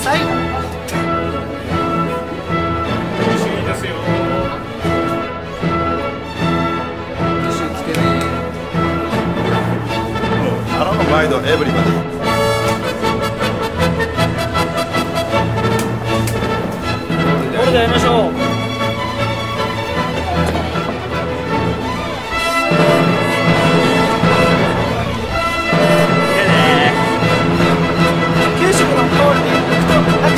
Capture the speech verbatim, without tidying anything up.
さい。エブリバディ